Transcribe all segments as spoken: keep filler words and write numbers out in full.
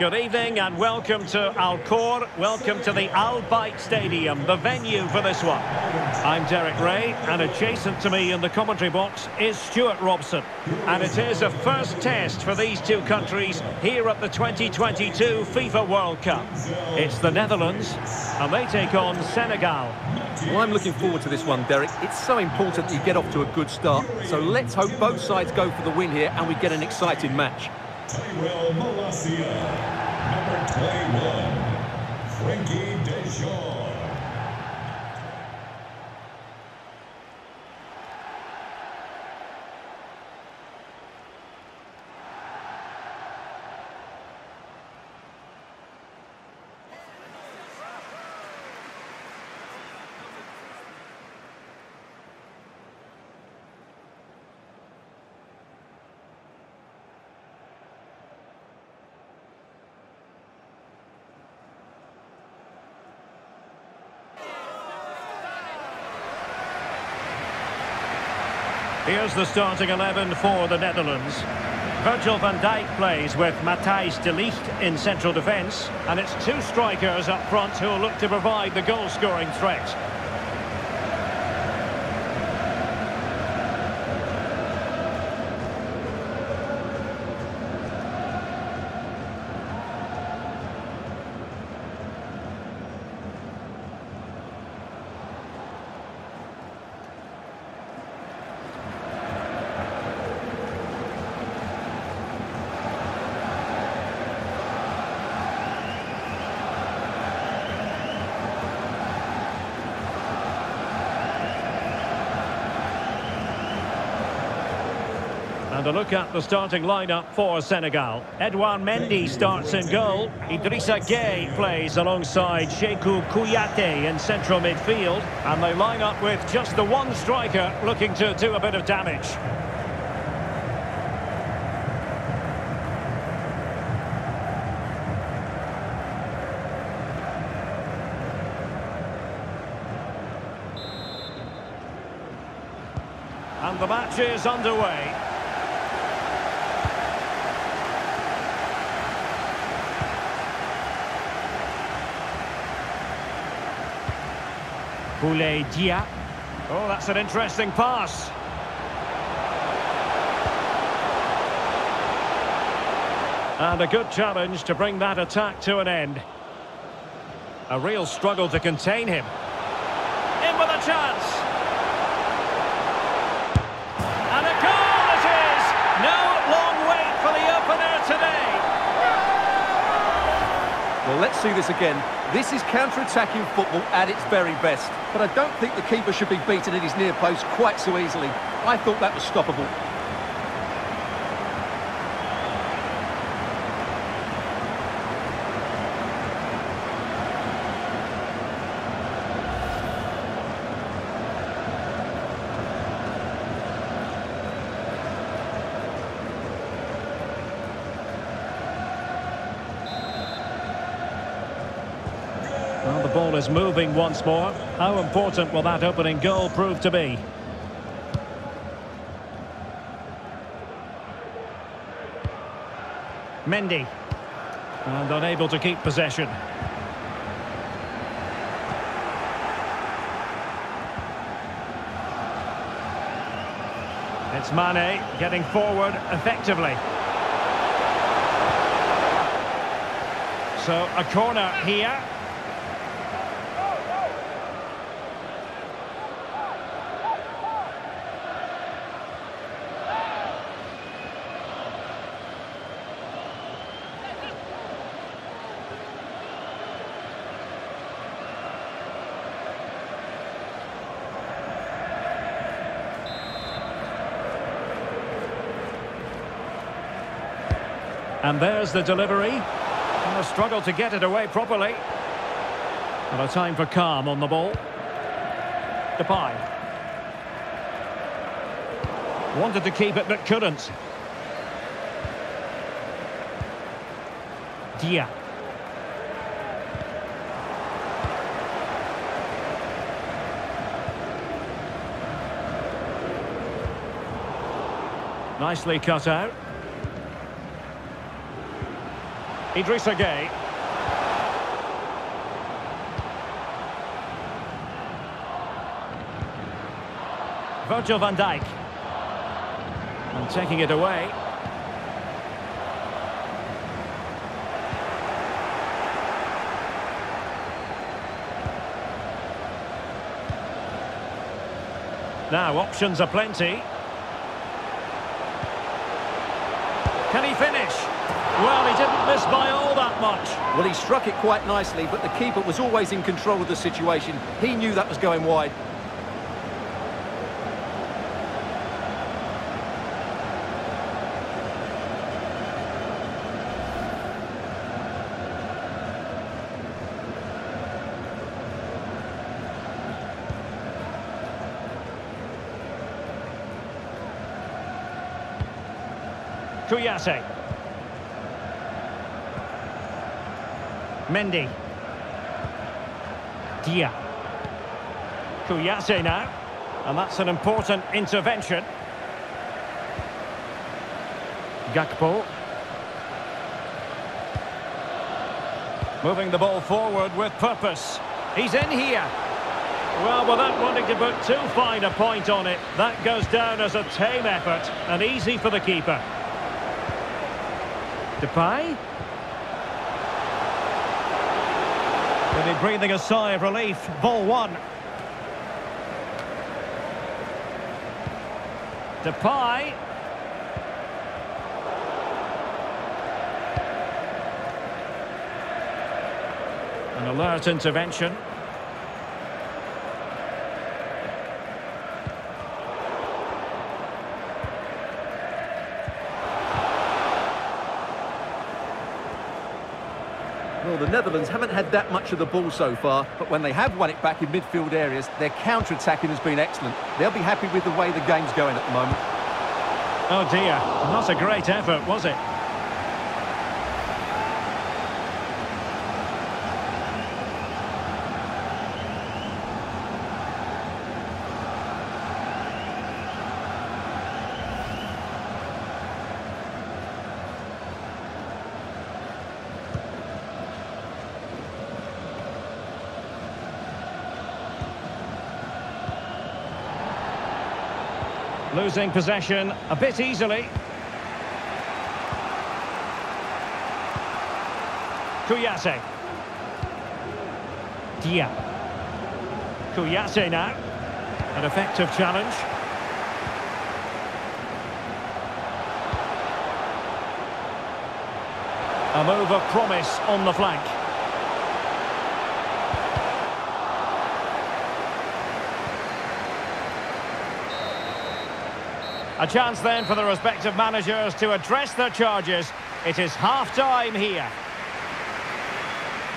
Good evening and welcome to Alcor. Welcome to the Al Bayt Stadium, the venue for this one. I'm Derek Ray, and adjacent to me in the commentary box is Stuart Robson. And it is a first test for these two countries here at the twenty twenty-two FIFA World Cup. It's the Netherlands, and they take on Senegal. Well, I'm looking forward to this one, Derek. It's so important that you get off to a good start. So let's hope both sides go for the win here and we get an exciting match. Tyrell Malacia, number twenty-one, Frankie Dejon. Here's the starting eleven for the Netherlands. Virgil van Dijk plays with Matthijs de Ligt in central defence, and it's two strikers up front who will look to provide the goal-scoring threat. And a look at the starting lineup for Senegal. Edouard Mendy starts in goal. Idrissa Gueye plays alongside Sheikou Kouyate in central midfield. And they line up with just the one striker looking to do a bit of damage. And the match is underway. Dia. Oh, that's an interesting pass. And a good challenge to bring that attack to an end. A real struggle to contain him. In with a chance. And a goal it is! No long wait for the opener today. Well, let's see this again. This is counter-attacking football at its very best. But I don't think the keeper should be beaten at his near post quite so easily. I thought that was stoppable. Well, the ball is moving once more. How important will that opening goal prove to be? Mendy. And unable to keep possession. It's Mane getting forward effectively. So a corner here. And there's the delivery. And a struggle to get it away properly. And a time for calm on the ball. Depay. Wanted to keep it but couldn't. Dia. Nicely cut out. Idrissa Gueye. Virgil van Dijk. And taking it away. Now options are plenty. Can he finish? Well, he didn't miss by all that much. Well, he struck it quite nicely, but the keeper was always in control of the situation. He knew that was going wide. Kouyate. Mendy. Dia. Kouyate now. And that's an important intervention. Gakpo. Moving the ball forward with purpose. He's in here. Well, without wanting to put too fine a point on it, that goes down as a tame effort and easy for the keeper. Depay. He'll be breathing a sigh of relief. Ball one. Depay. An alert intervention. Well, the Netherlands haven't had that much of the ball so far, but when they have won it back in midfield areas, their counter-attacking has been excellent. They'll be happy with the way the game's going at the moment. Oh dear, not a great effort, was it? Losing possession a bit easily. Kouyate. Dia. Kouyate now. An effective challenge. A move of promise on the flank. A chance then for the respective managers to address their charges. It is half-time here.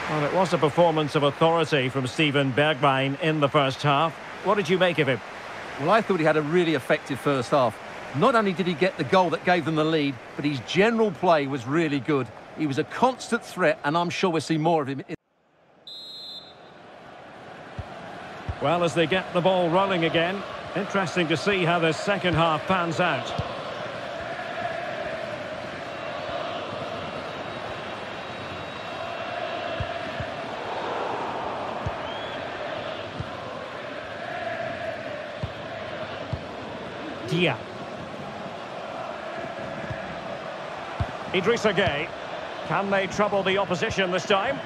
Well, it was a performance of authority from Steven Bergwijn in the first half. What did you make of him? Well, I thought he had a really effective first half. Not only did he get the goal that gave them the lead, but his general play was really good. He was a constant threat, and I'm sure we'll see more of him. Well, as they get the ball rolling again, interesting to see how this second half pans out. Dia. Idrissa Gueye. Can they trouble the opposition this time?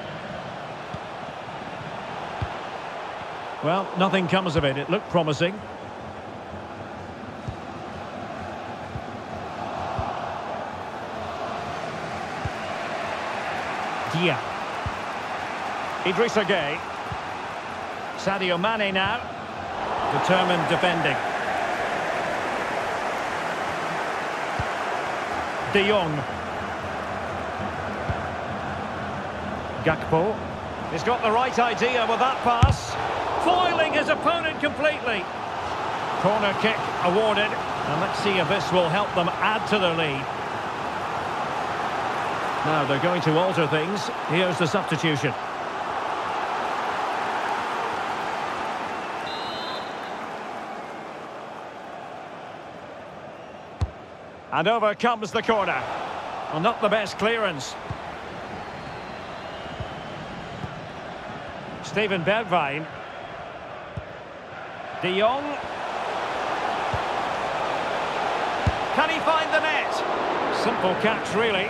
Well, nothing comes of it. It looked promising. Dia. Idrissa Gueye. Sadio Mane now. Determined defending. De Jong. Gakpo. He's got the right idea with that pass. Foiling his opponent completely. Corner kick awarded. And let's see if this will help them add to their lead. Now they're going to alter things. Here's the substitution. And over comes the corner. Well, not the best clearance. Steven Bergwijn. De Jong. Can he find the net? Simple catch, really.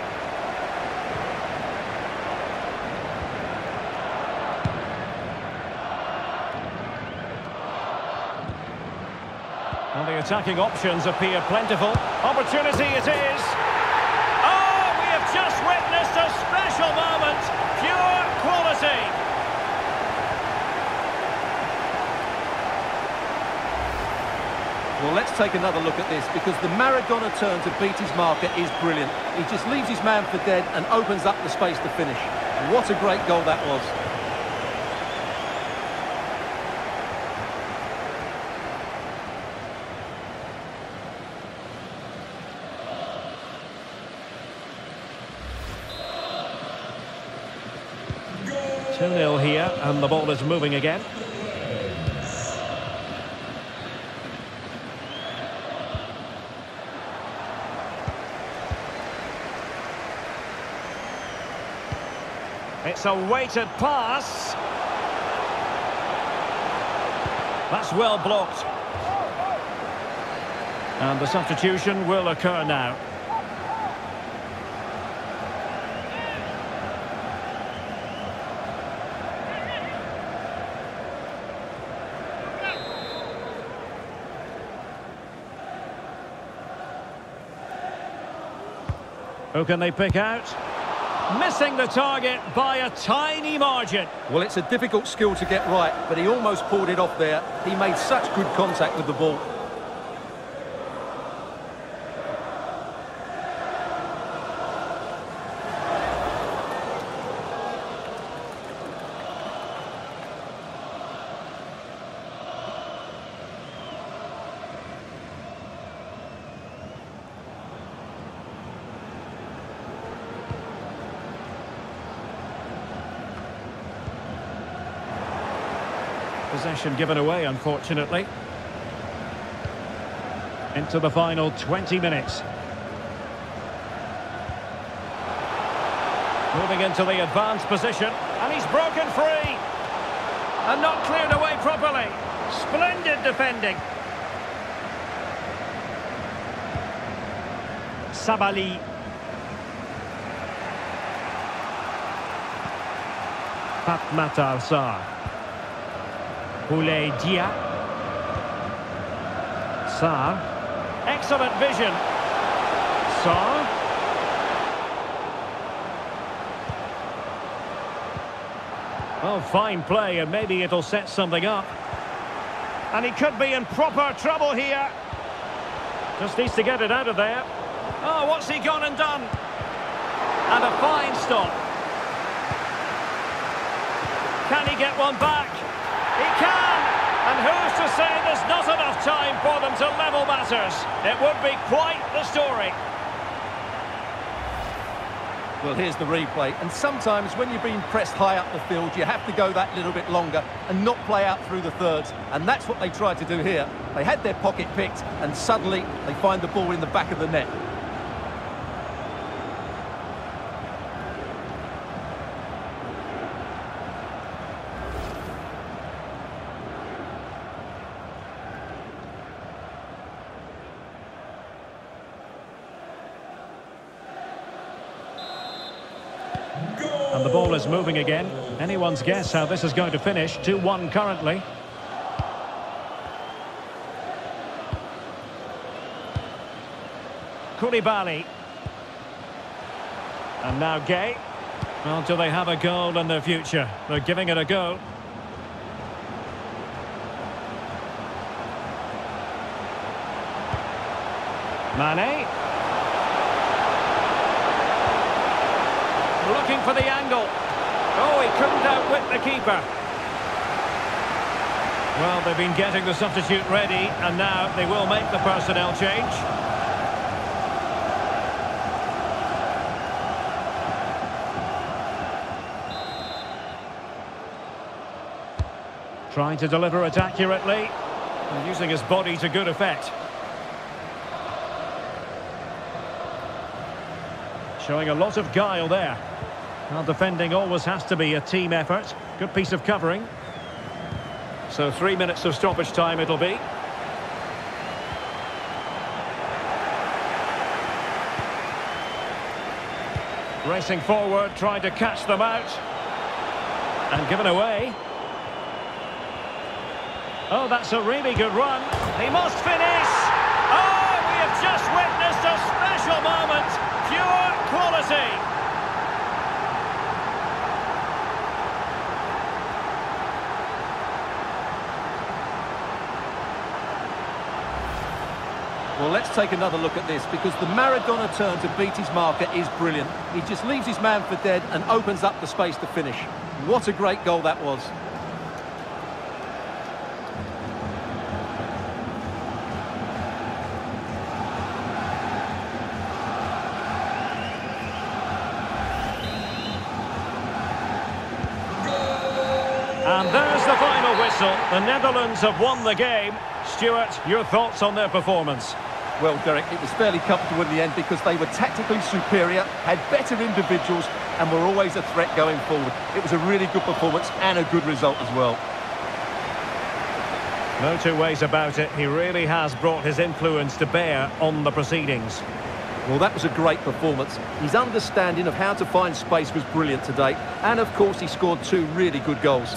Well, the attacking options appear plentiful. Opportunity it is. Oh, we have just witnessed a special moment. Pure quality. Well, let's take another look at this, because the Maradona turn to beat his marker is brilliant. He just leaves his man for dead and opens up the space to finish. What a great goal that was. two nil here, and the ball is moving again. It's a weighted pass. That's well blocked. And the substitution will occur now. Who can they pick out? Missing the target by a tiny margin. Well, it's a difficult skill to get right, but he almost pulled it off there. He made such good contact with the ball. Possession given away, unfortunately. Into the final twenty minutes. Moving into the advanced position, and he's broken free. And not cleared away properly. Splendid defending. Sabali. Pat Matar Saar. Boulay Dia. Saar. Excellent vision. Saar. Oh, fine play, and maybe it'll set something up. And he could be in proper trouble here. Just needs to get it out of there. Oh, what's he gone and done? And a fine stop. Can he get one back? He can! And who's to say there's not enough time for them to level matters? It would be quite the story. Well, here's the replay. And sometimes when you're being pressed high up the field, you have to go that little bit longer and not play out through the thirds. And that's what they tried to do here. They had their pocket picked, and suddenly they find the ball in the back of the net. And the ball is moving again. Anyone's guess how this is going to finish. two one currently. Koulibaly. And now Gay. Well, do they have a goal in their future? They're giving it a go. Mane. Looking for the angle. Oh, he couldn't outwit the keeper. Well, they've been getting the substitute ready, and now they will make the personnel change. Trying to deliver it accurately, and using his body to good effect. Showing a lot of guile there. Well, defending always has to be a team effort. Good piece of covering. So three minutes of stoppage time it'll be. Racing forward, trying to catch them out. And given away. Oh, that's a really good run. He must finish. Oh, we have just witnessed a special moment. Pure quality. Well, let's take another look at this, because the Maradona turn to beat his marker is brilliant. He just leaves his man for dead and opens up the space to finish. What a great goal that was. And there's the final whistle. The Netherlands have won the game. Stuart, your thoughts on their performance? Well, Derek, it was fairly comfortable in the end because they were tactically superior, had better individuals, and were always a threat going forward. It was a really good performance and a good result as well. No two ways about it. He really has brought his influence to bear on the proceedings. Well, that was a great performance. His understanding of how to find space was brilliant today. And, of course, he scored two really good goals.